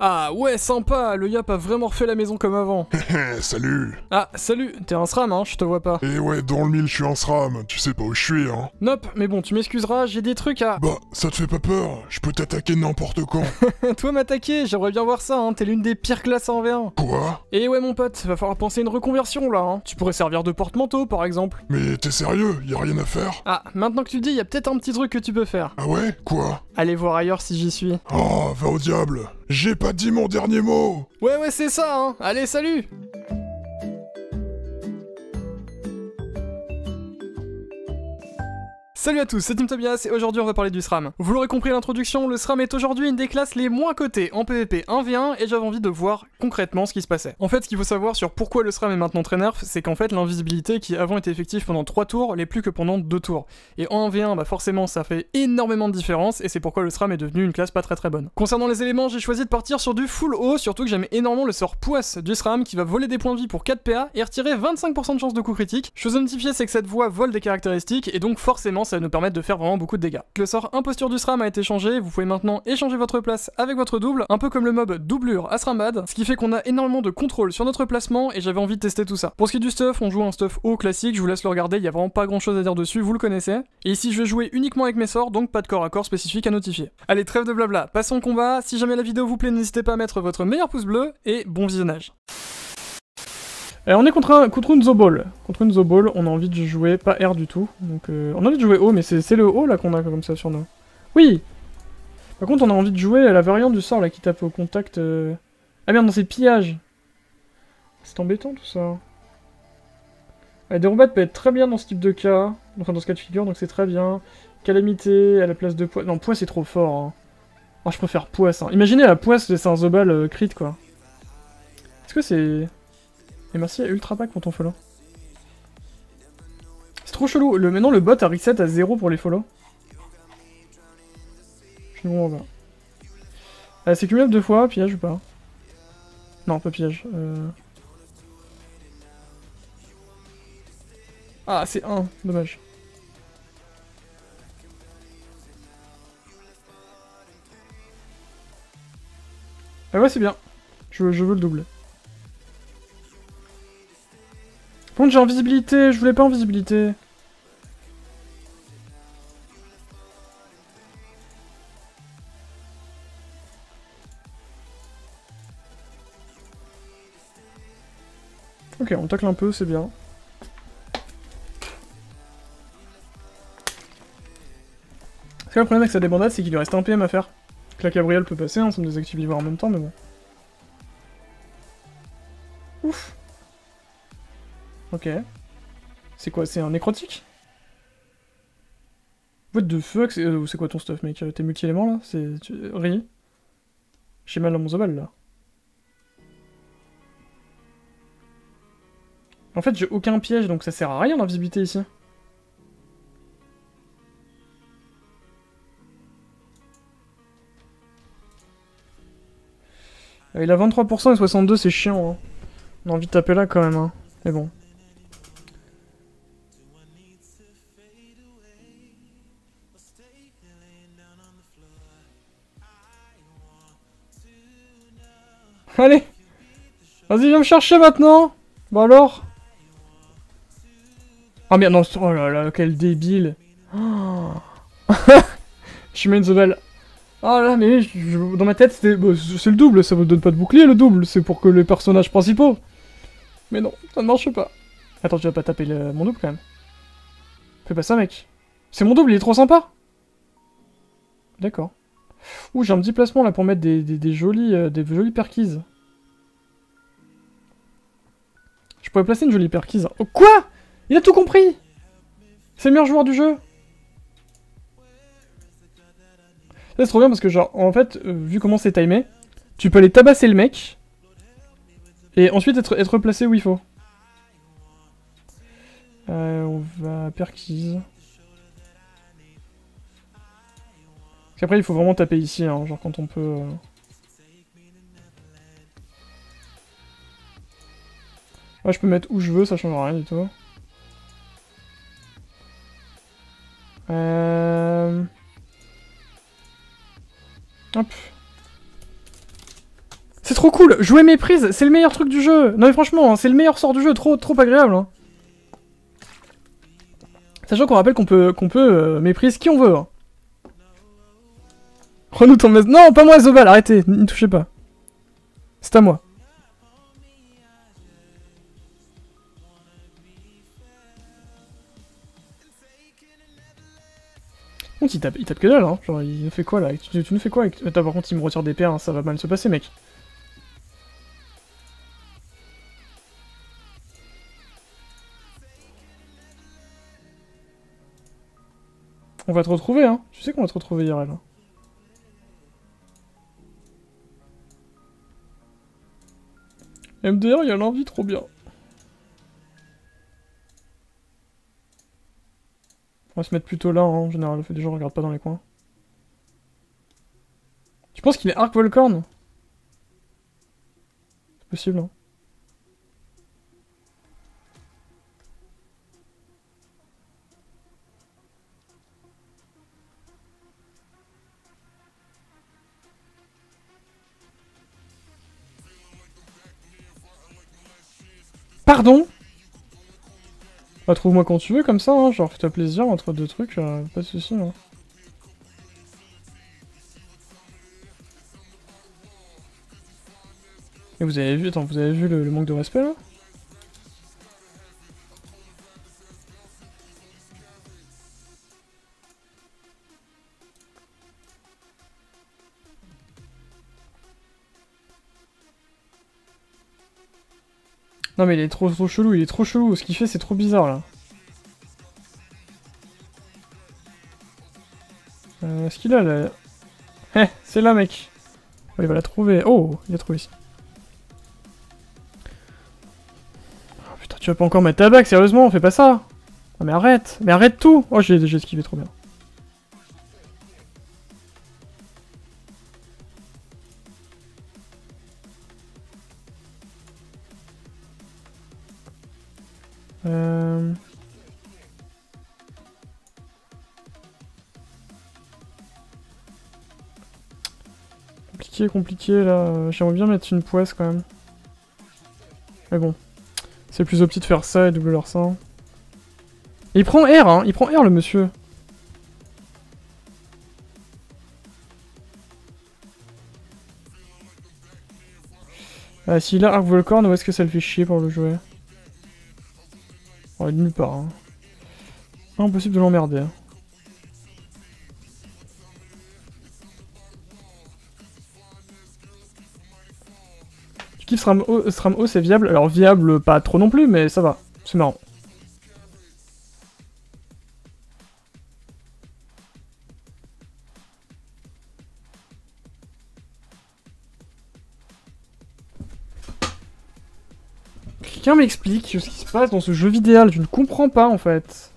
Ah ouais, sympa, le Yap a vraiment refait la maison comme avant. Salut. Ah, salut, t'es en SRAM, hein, je te vois pas. Eh ouais, dans le mille, je suis en SRAM, tu sais pas où je suis, hein. Nope, mais bon, tu m'excuseras, j'ai des trucs à... Bah, ça te fait pas peur, je peux t'attaquer n'importe quand. Toi m'attaquer, j'aimerais bien voir ça, hein, t'es l'une des pires classes en V1. Quoi? Eh ouais, mon pote, va falloir penser à une reconversion, là, hein. Tu pourrais servir de porte-manteau, par exemple. Mais t'es sérieux, y a rien à faire? Ah, maintenant que tu le dis, y a peut-être un petit truc que tu peux faire. Ah ouais? Quoi? Allez voir ailleurs si j'y suis. Oh, va au diable. J'ai pas dit mon dernier mot. Ouais, ouais, c'est ça, hein. Allez, salut. Salut à tous, c'est Tim Tobias et aujourd'hui on va parler du SRAM. Vous l'aurez compris à l'introduction, le SRAM est aujourd'hui une des classes les moins cotées en PvP 1v1 et j'avais envie de voir concrètement ce qui se passait. En fait, ce qu'il faut savoir sur pourquoi le SRAM est maintenant très nerf, c'est qu'en fait l'invisibilité qui avant était effective pendant 3 tours l'est plus que pendant 2 tours. Et en 1v1, bah forcément ça fait énormément de différence et c'est pourquoi le SRAM est devenu une classe pas très bonne. Concernant les éléments, j'ai choisi de partir sur du full haut, surtout que j'aime énormément le sort poisse du SRAM qui va voler des points de vie pour 4 PA et retirer 25% de chance de coup critique. Chose à notifier, c'est que cette voie vole des caractéristiques et donc forcément ça va nous permettre de faire vraiment beaucoup de dégâts. Le sort imposture du SRAM a été changé, vous pouvez maintenant échanger votre place avec votre double, un peu comme le mob doublure à SRAMBAD, ce qui fait qu'on a énormément de contrôle sur notre placement et j'avais envie de tester tout ça. Pour ce qui est du stuff, on joue un stuff haut classique, je vous laisse le regarder, il n'y a vraiment pas grand chose à dire dessus, vous le connaissez. Et ici je vais jouer uniquement avec mes sorts, donc pas de corps à corps spécifique à notifier. Allez, trêve de blabla, passons au combat, si jamais la vidéo vous plaît, n'hésitez pas à mettre votre meilleur pouce bleu et bon visionnage. Alors on est contre une Zobal. Contre une Zobal, on a envie de jouer pas R du tout. Donc on a envie de jouer haut, mais c'est le haut là qu'on a comme ça sur nous. Oui. Par contre on a envie de jouer la variante du sort là qui tape au contact. Ah merde, non c'est pillage. C'est embêtant tout ça. Ouais, Dérombade peut être très bien dans ce type de cas. Enfin dans ce cas de figure, donc c'est très bien. Calamité à la place de poids. Non, poids c'est trop fort. Hein. Oh, je préfère poisse. Hein. Imaginez la poisse, c'est un Zobal crit quoi. Est-ce que c'est... Et merci à Ultra Pack pour ton follow. C'est trop chelou. Maintenant le bot a reset à 0 pour les follow. Je ne comprends pas. C'est cumulable 2 fois, pillage ou pas? Non, pas pillage. Ah, c'est 1, dommage. Ah ouais, c'est bien. Je veux le double. Bon, j'ai invisibilité, je voulais pas invisibilité. Ok, on tacle un peu, c'est bien. Parce que le problème avec sa débandade, c'est qu'il lui reste un PM à faire. Donc, la Cabriole peut passer, hein, ça me désactive l'Ivoire en même temps, mais bon. Ouf. Ok. C'est quoi? C'est un nécrotique? What the fuck? C'est quoi ton stuff, mec? T'es multi-éléments, là? C'est... Ri? J'ai mal dans mon Zobal, là. En fait, j'ai aucun piège, donc ça sert à rien d'invisibilité, ici. Il a 23% et 62, c'est chiant, hein. On a envie de taper là, quand même, hein. Mais bon. Allez! Vas-y, viens me chercher maintenant! Bah alors? Ah merde, non, oh là là, quel débile! Oh. Je mets une Zobal. Oh là, mais dans ma tête, c'était. Bah, c'est le double, ça me donne pas de bouclier le double, c'est pour que les personnages principaux. Mais non, ça ne marche pas. Attends, tu vas pas taper mon double quand même. Fais pas ça, mec. C'est mon double, il est trop sympa! D'accord. Ouh, j'ai un petit placement là pour mettre des jolies perquises. Je pourrais placer une jolie perquise. Oh, quoi? Il a tout compris! C'est le meilleur joueur du jeu! Ça c'est trop bien parce que genre, en fait, vu comment c'est timé, tu peux aller tabasser le mec, et ensuite être placé où il faut. On va perquise. Parce qu'après il faut vraiment taper ici, hein, genre quand on peut... Ouais, je peux mettre où je veux, ça change rien du tout. Hop. C'est trop cool. Jouer méprise, c'est le meilleur truc du jeu. Non mais franchement, hein, c'est le meilleur sort du jeu. Trop agréable. Hein. Sachant qu'on rappelle qu'on peut, méprise qui on veut. Hein. Renou ton mess... Non, pas moi, Zobal, arrêtez, ne touchez pas. C'est à moi. Il tape que dalle, hein. Genre, il nous fait quoi là? Tu nous fais quoi? Attends, par contre, il me retire des paires, hein. Ça va mal se passer, mec. On va te retrouver, hein. Tu sais qu'on va te retrouver, IRL. Hein. MDR, il y a l'envie, trop bien. On va se mettre plutôt là, hein, en général, le fait des gens regardent pas dans les coins. Tu penses qu'il est Arc Volcorn? C'est possible, hein. Pardon? Bah, trouve-moi quand tu veux, comme ça, hein, genre fais-toi plaisir entre deux trucs, pas de soucis. Hein. Et vous avez vu, attends, vous avez vu le manque de respect là? Non mais il est trop chelou, ce qu'il fait c'est trop bizarre là. Est-ce qu'il a là? Eh, c'est là mec. Oh, il va la trouver. Oh, il a trouvé ici. Oh, putain, tu vas pas encore mettre ta bague, sérieusement, on fait pas ça. Non mais arrête, tout. Oh, j'ai esquivé trop bien. Compliqué, là. J'aimerais bien mettre une poisse quand même. Mais bon, c'est plus optique de faire ça et double leur sein. Et il prend R, hein. Il prend R le monsieur. Ah, s'il a Arc Volcorn, où est-ce que ça le fait chier pour le jouer? Oh, il est nulle part. Hein. Impossible de l'emmerder. Hein. Tu kiffes SRAM-O, c'est viable. Alors viable, pas trop non plus, mais ça va. C'est marrant. Quelqu'un m'explique ce qui se passe dans ce jeu vidéo, je ne comprends pas en fait.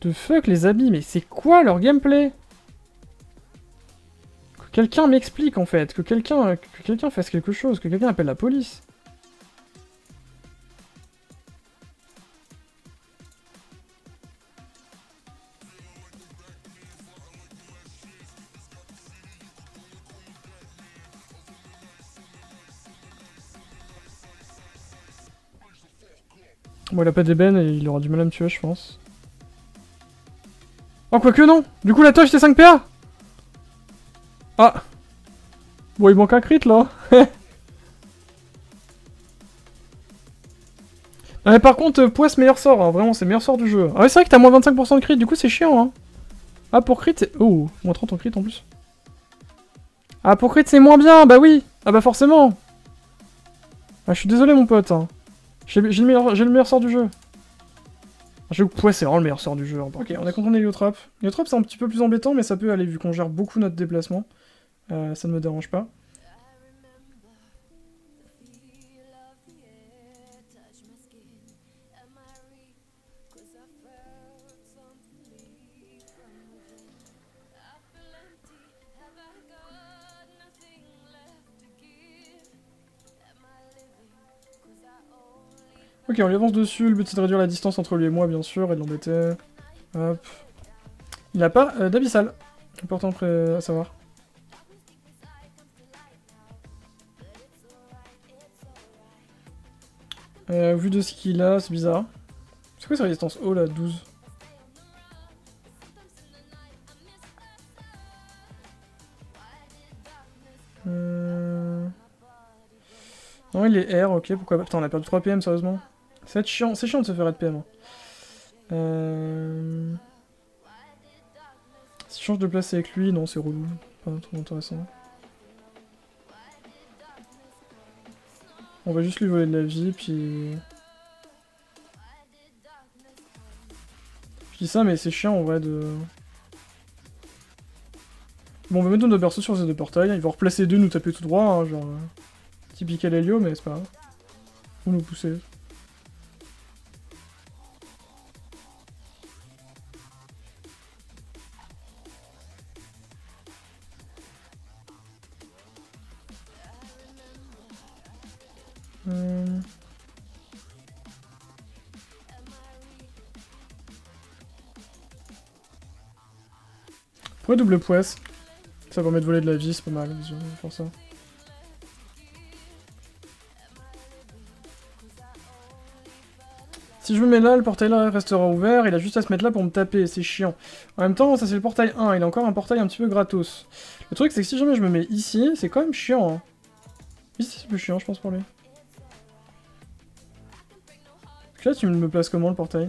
The fuck les amis, mais c'est quoi leur gameplay? Que quelqu'un m'explique en fait, que quelqu'un fasse quelque chose, que quelqu'un appelle la police. Bon, il a pas d'ébène et il aura du mal à me tuer, je pense. Oh, quoique non! Du coup, la toche, c'est 5 PA! Ah! Bon, il manque un crit, là! Non, mais par contre, poisse, meilleur sort, hein. Vraiment, c'est le meilleur sort du jeu. Ah ouais, c'est vrai que t'as moins 25% de crit, du coup, c'est chiant, hein. Ah, pour crit, c'est... Oh, moins 30 en crit, en plus. Ah, pour crit, c'est moins bien, bah oui! Ah bah forcément! Ah, je suis désolé, mon pote, hein. J'ai le meilleur sort du jeu. Un jeu poisse, c'est vraiment le meilleur sort du jeu. Hein. Ok, on a contourné l'héliotropes. L'héliotropes c'est un petit peu plus embêtant, mais ça peut aller vu qu'on gère beaucoup notre déplacement. Ça ne me dérange pas. Ok, on lui avance dessus, le but c'est de réduire la distance entre lui et moi, bien sûr, et de l'embêter. Hop. Il n'a pas d'abyssal. Important à savoir. Au vu de ce qu'il a, c'est bizarre. C'est quoi sa résistance haut là, 12? Non, il est R, ok, pourquoi pas. Putain, on a perdu 3 PM, sérieusement. C'est chiant, de se faire être PM. Si je change de place avec lui, non, c'est relou. Pas trop intéressant. On va juste lui voler de la vie, puis... Je dis ça, mais c'est chiant, en vrai, de... Bon, on va mettre nos berceaux sur ces deux portails. Ils vont replacer deux, nous taper tout droit, hein, genre... typique à l'Helio, mais c'est pas grave. Ou nous pousser. Pourquoi double poisse? Ça permet de voler de la vie, c'est pas mal, pour ça. Si je me mets là, le portail là restera ouvert, il a juste à se mettre là pour me taper, c'est chiant. En même temps, ça c'est le portail 1, il a encore un portail un petit peu gratos. Le truc c'est que si jamais je me mets ici, c'est quand même chiant. Hein. Ici c'est plus chiant je pense pour lui. Parce que là tu me places comment le portail?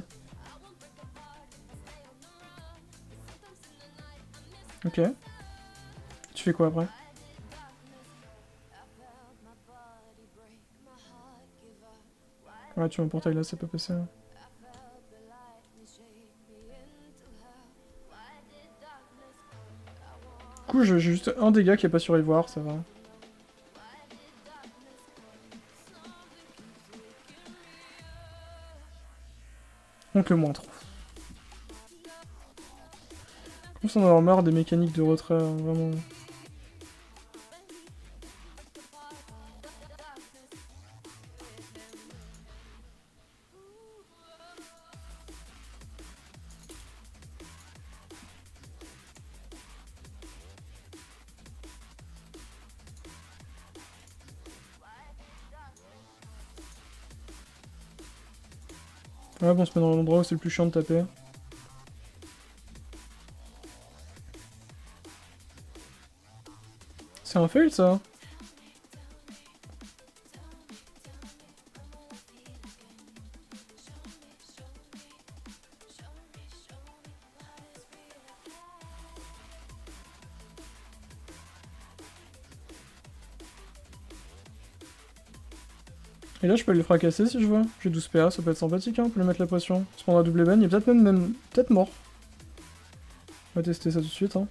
Ok. Tu fais quoi après? Ouais, tu vois, un portail là, ça peut passer. Hein. Du coup, j'ai juste un dégât qui est pas sur Ivoire, ça va. Donc le moins 3. Je pense en avoir marre des mécaniques de retrait, hein, vraiment. Ouais, bon, on se met dans l'endroit où c'est le plus chiant de taper. C'est un fail, ça? Et là, je peux le fracasser si je veux. J'ai 12 PA, ça peut être sympathique, hein, pour lui mettre la pression. Il se prendra double ban, il est peut-être même peut-être mort. On va tester ça tout de suite. Hein.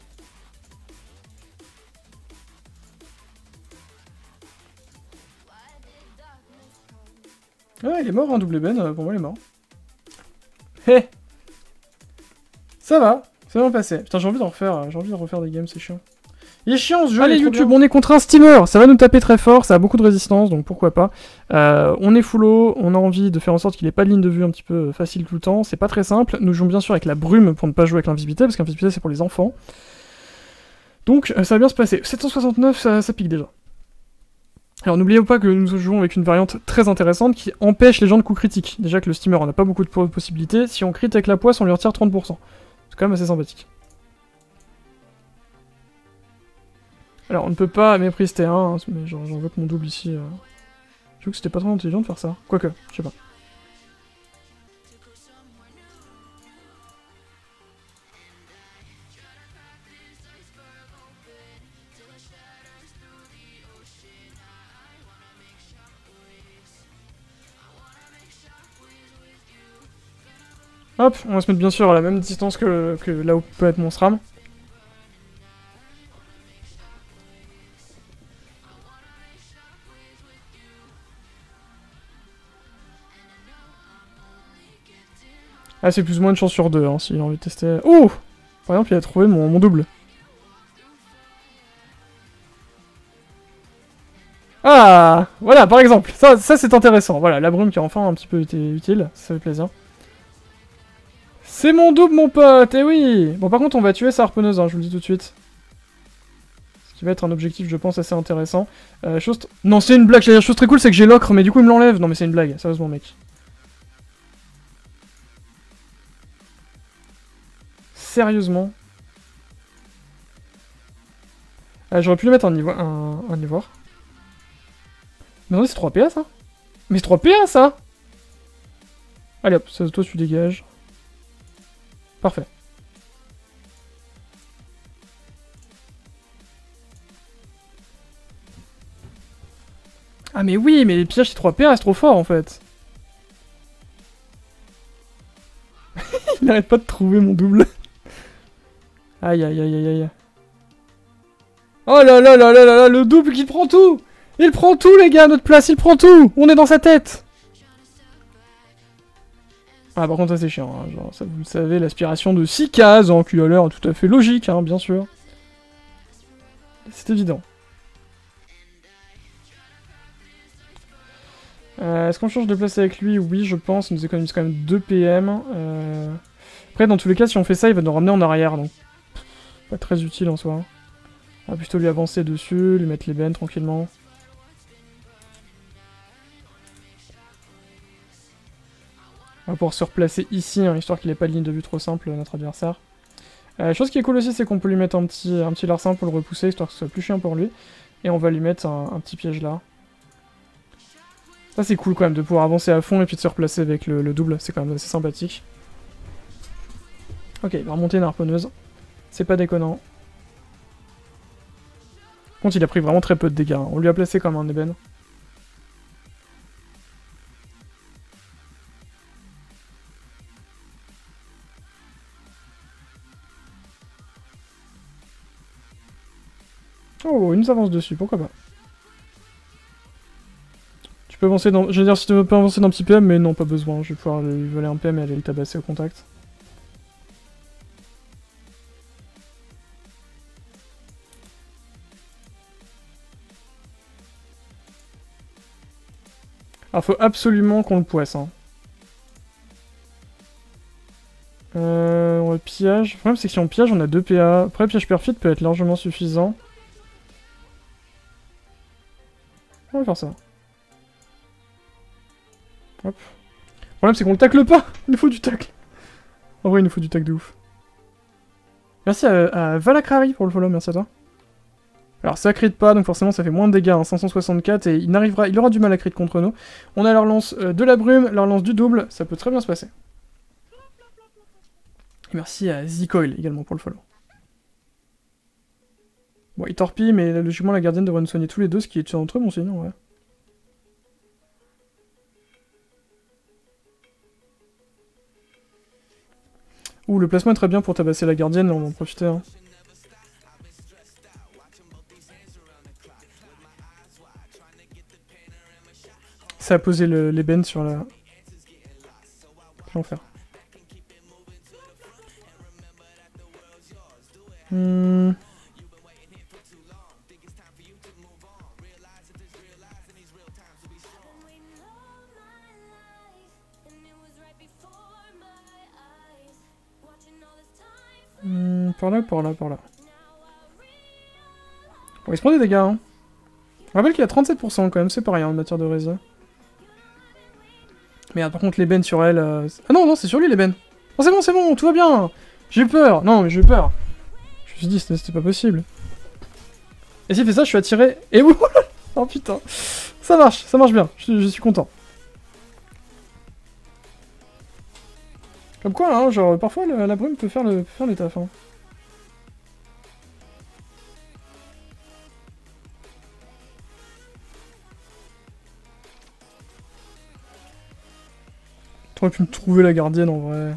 Ah, il est mort, hein, double ban, pour moi, il est mort. Hé hey, ça va, ça va passer. Putain, j'ai envie d'en refaire, des games, c'est chiant. Il est chiant ce jeu. Allez YouTube, on est contre un streamer, ça va nous taper très fort, ça a beaucoup de résistance, donc pourquoi pas. On est full low, on a envie de faire en sorte qu'il n'ait pas de ligne de vue un petit peu facile tout le temps, c'est pas très simple. Nous jouons bien sûr avec la brume pour ne pas jouer avec l'invisibilité, parce qu'invisibilité c'est pour les enfants. Donc ça va bien se passer. 769, ça pique déjà. Alors n'oubliez pas que nous jouons avec une variante très intéressante qui empêche les gens de coups critiques. Déjà que le streamer on n'a pas beaucoup de possibilités, si on crit avec la poisse on lui retire 30%. C'est quand même assez sympathique. Alors on ne peut pas mépriser T1, hein, mais j'en veux que mon double ici. Je trouve que c'était pas trop intelligent de faire ça. Quoique, je sais pas. Hop, on va se mettre bien sûr à la même distance que là où peut être mon SRAM. Ah, c'est plus ou moins une chance sur deux, hein, s'il a envie de tester... Oh! Par exemple, il a trouvé mon double. Ah! Voilà, par exemple. Ça c'est intéressant. Voilà, la brume qui a enfin un petit peu été utile. Ça fait plaisir. C'est mon double, mon pote! Eh oui! Bon, par contre, on va tuer sa harponneuse, hein, je vous le dis tout de suite. Ce qui va être un objectif, je pense, assez intéressant. Chose... Non, c'est une blague, la chose très cool, c'est que j'ai l'ocre, mais du coup, il me l'enlève. Non, mais c'est une blague, sérieusement, mec. Sérieusement. J'aurais pu lui mettre un ivoire. Mais non, c'est 3 PA, ça. Mais c'est 3 PA, ça. Allez hop, ça, toi, tu dégages. Parfait. Ah mais oui, mais les pillages c'est 3 PA, c'est trop fort en fait. Il n'arrête pas de trouver mon double. Aïe aïe aïe aïe aïe. Oh là là là là là là, le double qui prend tout. Il prend tout les gars, notre place, il prend tout. On est dans sa tête. Ah par contre ça c'est chiant, hein. Genre, ça vous le savez, l'aspiration de 6 cases en QLR est tout à fait logique, hein, bien sûr. C'est évident. Est-ce qu'on change de place avec lui? Oui, je pense. Il nous économise quand même 2 PM. Après, dans tous les cas, si on fait ça, il va nous ramener en arrière. Donc, pas très utile en soi. On va plutôt lui avancer dessus, lui mettre les bennes tranquillement. On va pouvoir se replacer ici, hein, histoire qu'il n'ait pas de ligne de vue trop simple, notre adversaire. Chose qui est cool aussi, c'est qu'on peut lui mettre un petit larcin pour le repousser, histoire que ce soit plus chiant pour lui. Et on va lui mettre un petit piège là. Ça c'est cool quand même de pouvoir avancer à fond et puis de se replacer avec le double, c'est quand même assez sympathique. Ok, il va remonter une harponneuse, c'est pas déconnant. Par contre il a pris vraiment très peu de dégâts, hein. On lui a placé comme un ébène. Oh, il nous avance dessus, pourquoi pas. Avancer dans... Je veux dire, si tu veux pas avancer d'un petit PM, mais non, pas besoin. Je vais pouvoir lui voler un PM et aller le tabasser au contact. Alors, faut absolument qu'on le poisse. Hein. On le pillage. Le problème, c'est que si on pillage, on a 2 PA. Après, le pillage perfide peut être largement suffisant. On va faire ça. Hop. Le problème c'est qu'on le tacle pas. Il nous faut du tacle. En vrai il nous faut du tacle de ouf. Merci à Valakrari pour le follow, merci à toi. Alors ça crit pas donc forcément ça fait moins de dégâts, hein, 564 et il aura du mal à crit contre nous. On a leur lance de la brume, leur lance du double, ça peut très bien se passer. Et merci à Z-Coil également pour le follow. Bon il torpille mais logiquement la gardienne devrait nous soigner tous les deux, ce qui est entre eux bon sinon ouais. Ouh, le placement est très bien pour tabasser la gardienne, là on va en profiter. Hein. Ça a posé l'ébène sur la... L'enfer. Par là, par là, par là. Bon, il se prend des dégâts, hein. Je rappelle qu'il a 37% quand même, c'est pas rien en matière de réseau. Merde, par contre, l'ébène sur elle... Ah non, non, c'est sur lui, l'ébène. Oh, c'est bon, tout va bien. J'ai eu peur. Non, mais j'ai eu peur. Je me suis dit, c'était pas possible. Et s'il fait ça, je suis attiré... Et ouh. Oh putain. Ça marche bien. Je suis content. Comme quoi, hein, genre, parfois la brume peut faire le taf. Hein. T'aurais pu me trouver la gardienne en vrai.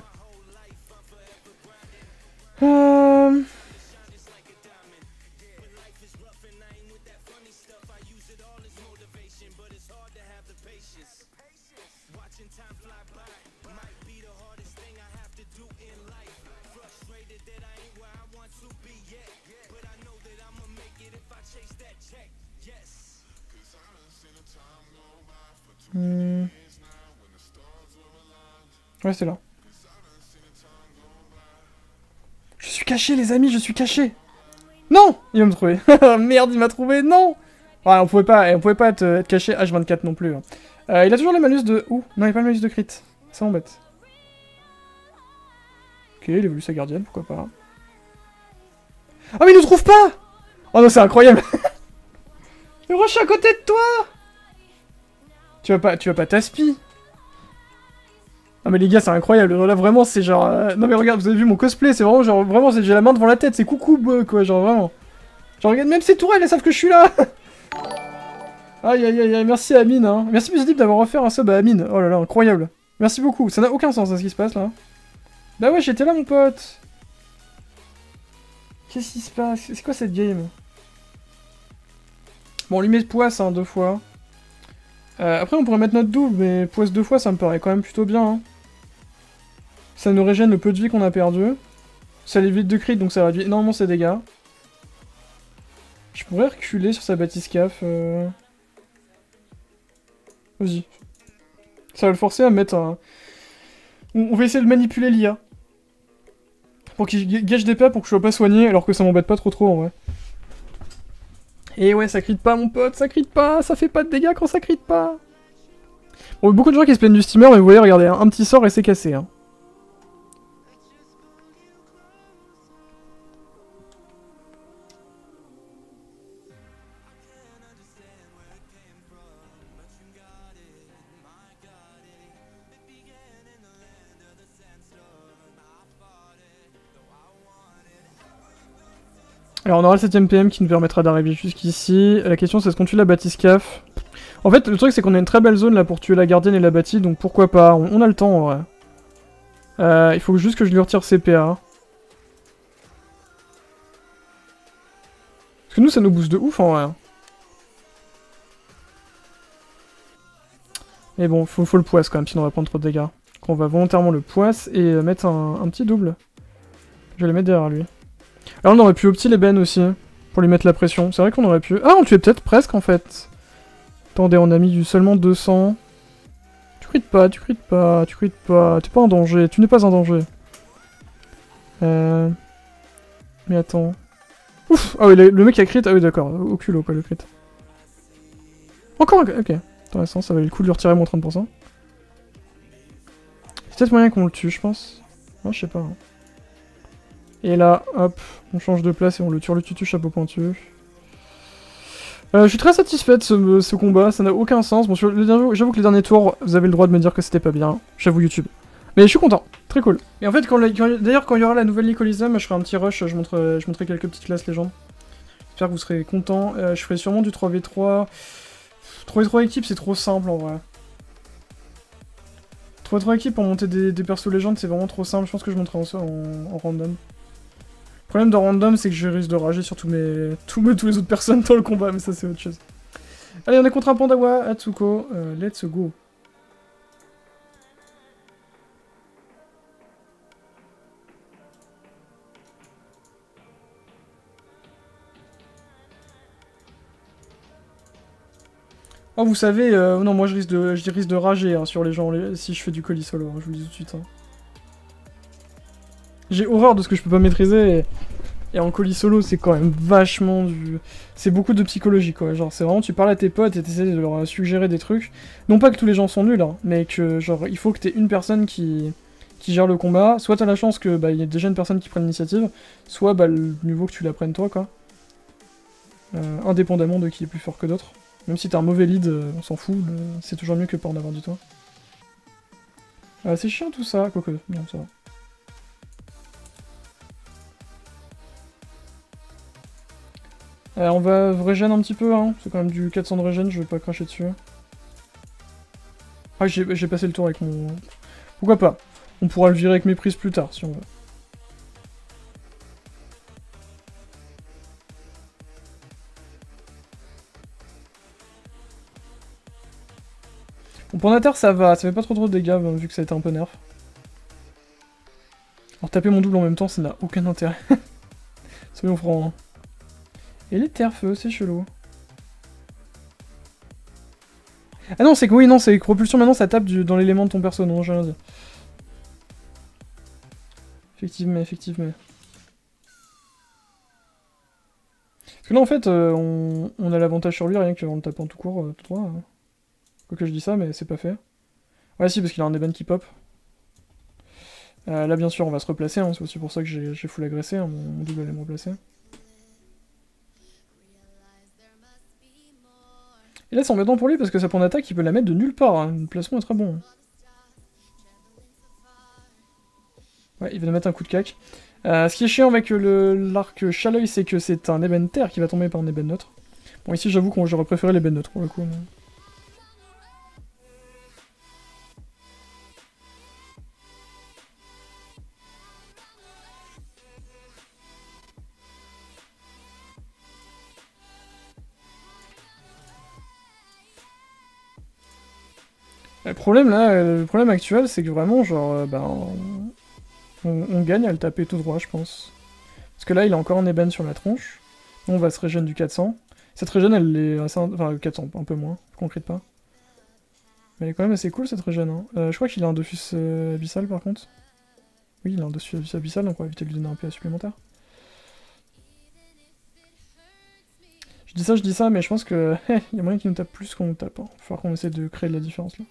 Ouais, c'est là. Je suis caché, les amis, je suis caché. Non, il va me trouver. Merde, il m'a trouvé, non. Ouais, on pouvait pas être caché H24 non plus. Il a toujours le malus de... Ouh, non, il n'a pas le malus de crit. Ça m'embête. Ok, il évolue sa gardienne, pourquoi pas. Ah mais il nous trouve pas. Oh non, c'est incroyable. Le rocher à côté de toi. Tu vas pas t'aspi. Ah mais les gars, c'est incroyable, là vraiment c'est genre... Non mais regarde, vous avez vu mon cosplay, c'est vraiment genre... Vraiment, j'ai la main devant la tête, c'est coucou quoi, genre vraiment. Genre regarde, même ces tourelles, elles savent que je suis là. Aïe aïe aïe, merci Amine, hein. Merci Musidip d'avoir offert un sub à Amine, oh là là, incroyable. Merci beaucoup, ça n'a aucun sens hein, ce qui se passe là. Bah ouais, j'étais là mon pote. Qu'est-ce qui se passe? C'est quoi cette game? Bon, on lui met poisse hein, 2 fois. Après, on pourrait mettre notre double, mais poisse 2 fois, ça me paraît quand même plutôt bien. Hein. Ça nous régène le peu de vie qu'on a perdu. Ça l'évite de crit, donc ça réduit énormément ses dégâts. Je pourrais reculer sur sa batiscaf. Vas-y. Ça va le forcer à mettre un... On va essayer de manipuler l'IA. Pour qu'il gâche des pas, pour que je sois pas soigné, alors que ça m'embête pas trop en vrai. Et ouais, ça crit pas mon pote, ça crit pas, ça fait pas de dégâts quand ça crit pas. Bon, beaucoup de gens qui se plaignent du steamer, mais vous voyez, regardez, hein, un petit sort et c'est cassé. Hein. Alors on aura le 7ème PM qui nous permettra d'arriver jusqu'ici. La question c'est est-ce qu'on tue la batiscaf? En fait le truc c'est qu'on a une très belle zone là pour tuer la gardienne et la bâtie, donc pourquoi pas, on a le temps en vrai. Il faut juste que je lui retire ses PA. Parce que nous ça nous booste de ouf en vrai. Mais bon, faut le poisse quand même, sinon on va prendre trop de dégâts. Donc on va volontairement le poisse et mettre un petit double. Je vais le mettre derrière lui. Alors on aurait pu opter les bennes aussi, pour lui mettre la pression. C'est vrai qu'on aurait pu... Ah, on tuait peut-être presque en fait. Attendez, on a mis seulement 200. Tu crites pas, tu crites pas, tu crites pas. T'es pas en danger, tu n'es pas en danger. Mais attends... Ouf. Ah oui, le mec a crit, ah oui d'accord, au culot quoi le crit. Encore un... Ok, intéressant, ça valait le coup de lui retirer mon 30%. C'est peut-être moyen qu'on le tue, je pense. Non, je sais pas. Hein. Et là, hop, on change de place et on le tue, chapeau pointu. Je suis très satisfait de ce combat, ça n'a aucun sens. Bon, j'avoue que les derniers tours, vous avez le droit de me dire que c'était pas bien. J'avoue YouTube. Mais je suis content, très cool. Et en fait, d'ailleurs, quand il y aura la nouvelle Nicolysam, je ferai un petit rush, je montrerai quelques petites classes légendes. J'espère que vous serez contents. Je ferai sûrement du 3v3. 3v3 équipes, c'est trop simple en vrai. 3v3 équipes pour monter des persos légendes, c'est vraiment trop simple. Je pense que je monterai en random. Le problème de random, c'est que je risque de rager sur tous les autres personnes dans le combat, mais ça c'est autre chose. Allez, on est contre un Pandawa, Atsuko, let's go. Oh, vous savez, non, moi je risque de rager hein, sur les gens si je fais du colis solo, hein, je vous le dis tout de suite. Hein. J'ai horreur de ce que je peux pas maîtriser, et en colis solo c'est quand même vachement du... C'est beaucoup de psychologie quoi, genre c'est vraiment tu parles à tes potes et t'essaies de leur suggérer des trucs. Non pas que tous les gens sont nuls, hein, mais que genre il faut que t'aies une personne qui gère le combat, soit t'as la chance que bah, y ait déjà une personne qui prenne l'initiative, soit bah, le niveau que tu la prennes toi quoi. Indépendamment de qui est plus fort que d'autres. Même si t'as un mauvais lead, on s'en fout, c'est toujours mieux que pas en avoir du tout. C'est chiant tout ça, quoique, non ça va. On va régène un petit peu, hein. C'est quand même du 400 de régène, je vais pas cracher dessus. Ah, j'ai passé le tour avec mon... Pourquoi pas? On pourra le virer avec mes prises plus tard, si on veut. Bon, pour Natar, ça va, ça fait pas trop de dégâts, vu que ça a été un peu nerf. Alors, taper mon double en même temps, ça n'a aucun intérêt. Soyons francs, hein. Et les terre-feu, c'est chelou. Ah non, c'est que oui, non, c'est que repulsion maintenant ça tape dans l'élément de ton perso, non, j'ai rien dit. Effectivement. Parce que là, en fait, on a l'avantage sur lui, rien que en le tapant tout court, tout droit. Quoique je dis ça, mais c'est pas fait. Ouais, si, parce qu'il a un Eben qui pop. Là, bien sûr, on va se replacer, hein, c'est aussi pour ça que j'ai full agressé, hein, mon double allait me replacer. Et là, c'est embêtant pour lui, parce que sa point d'attaque, il peut la mettre de nulle part, hein, le placement est très bon. Ouais, il va nous mettre un coup de cac. Ce qui est chiant avec l'arc Chaloeil, c'est que c'est un ébène terre qui va tomber par un ébène neutre. Bon, ici, j'avoue que j'aurais préféré l'ébène neutre, pour le coup. Mais... Le problème actuel, c'est que vraiment, genre, on gagne à le taper tout droit, je pense. Parce que là, il a encore un ébène sur la tronche. On va se régène du 400. Cette régène, elle est assez... Enfin, 400, un peu moins, je concrète pas. Mais elle est quand même assez cool, cette régène. Hein. Je crois qu'il a un Dofus Abyssal, par contre. Oui, il a un Dofus Abyssal, donc on va éviter de lui donner un PA supplémentaire. Je dis ça, mais je pense que... il y a moyen qu'il nous tape plus qu'on nous tape. Hein. Il va falloir qu'on essaie de créer de la différence, là.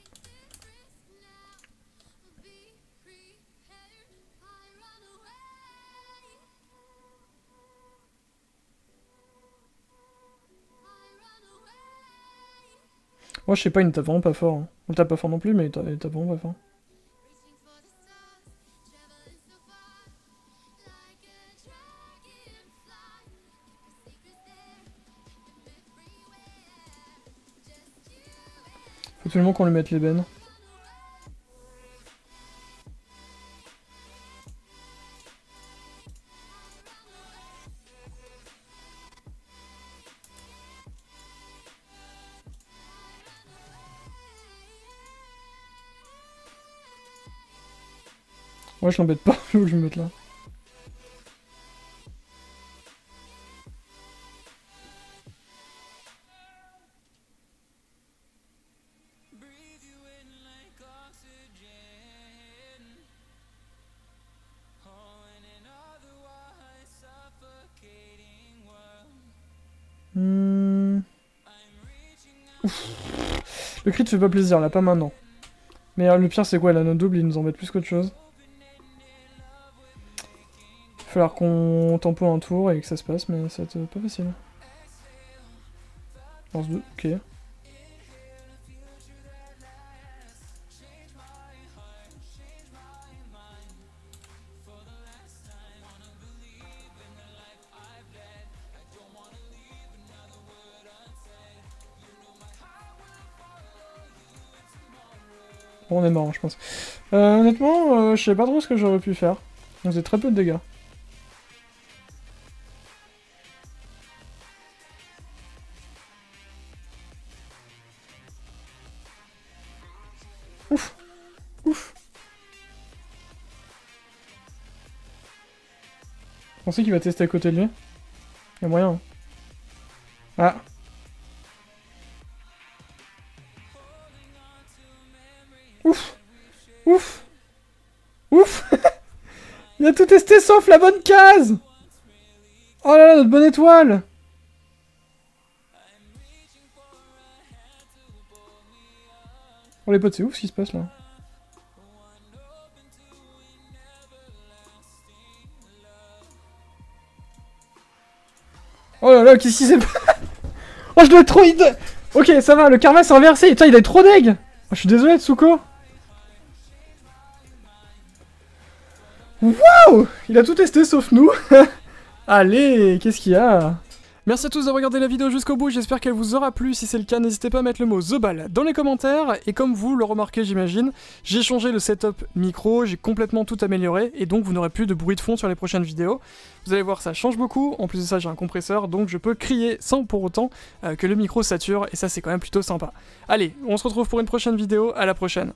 Moi, je sais pas, il ne tape vraiment pas fort. Hein. On le tape pas fort non plus, mais il tape vraiment pas fort. Faut absolument qu'on lui mette les bennes. Moi je l'embête pas, je vais me mettre là. Le crit fait pas plaisir là, pas maintenant. Mais le pire c'est quoi, la note double il nous embête plus qu'autre chose. Il va falloir qu'on tempo un tour et que ça se passe, mais ça va être pas facile. Lance 2, ok. Bon, on est mort, je pense. Honnêtement, je sais pas trop ce que j'aurais pu faire. On faisait très peu de dégâts. Qu'il va tester à côté de lui. Il y a moyen. Ah. Ouf. Il a tout testé sauf la bonne case. Oh là là, notre bonne étoile. Oh les potes, c'est ouf ce qui se passe là. Oh là là, qu'est-ce qui s'est passé? Oh, je dois être trop hit. Ok, ça va, le karma s'est inversé. Putain, il est trop deg. Oh, je suis désolé, Atsuko. Waouh! Il a tout testé sauf nous. Allez, qu'est-ce qu'il y a? Merci à tous d'avoir regardé la vidéo jusqu'au bout, j'espère qu'elle vous aura plu. Si c'est le cas, n'hésitez pas à mettre le mot Zobal dans les commentaires. Et comme vous le remarquez, j'imagine, j'ai changé le setup micro, j'ai complètement tout amélioré, et donc vous n'aurez plus de bruit de fond sur les prochaines vidéos. Vous allez voir, ça change beaucoup. En plus de ça, j'ai un compresseur, donc je peux crier sans pour autant que le micro sature, et ça c'est quand même plutôt sympa. Allez, on se retrouve pour une prochaine vidéo, à la prochaine.